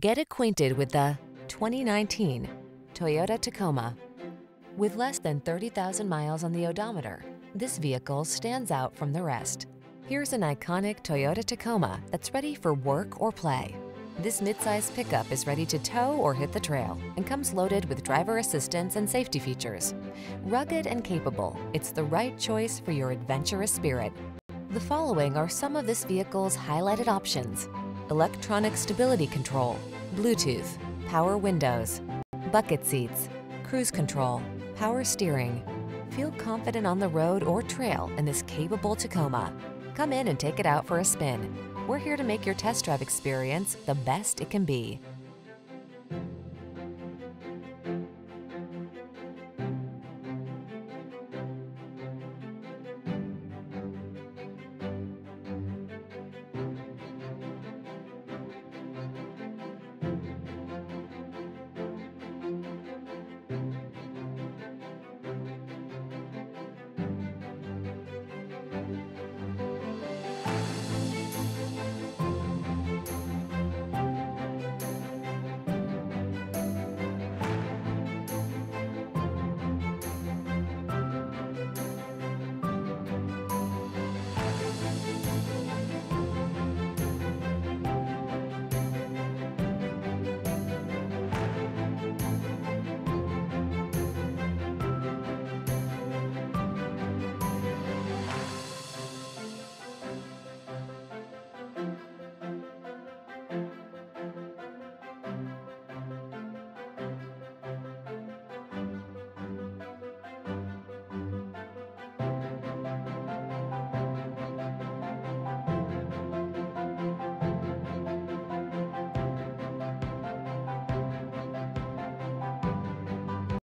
Get acquainted with the 2019 Toyota Tacoma. With less than 30,000 miles on the odometer, this vehicle stands out from the rest. Here's an iconic Toyota Tacoma that's ready for work or play. This midsize pickup is ready to tow or hit the trail and comes loaded with driver assistance and safety features. Rugged and capable, it's the right choice for your adventurous spirit. The following are some of this vehicle's highlighted options: electronic stability control, Bluetooth, power windows, bucket seats, cruise control, power steering. Feel confident on the road or trail in this capable Tacoma. Come in and take it out for a spin. We're here to make your test drive experience the best it can be.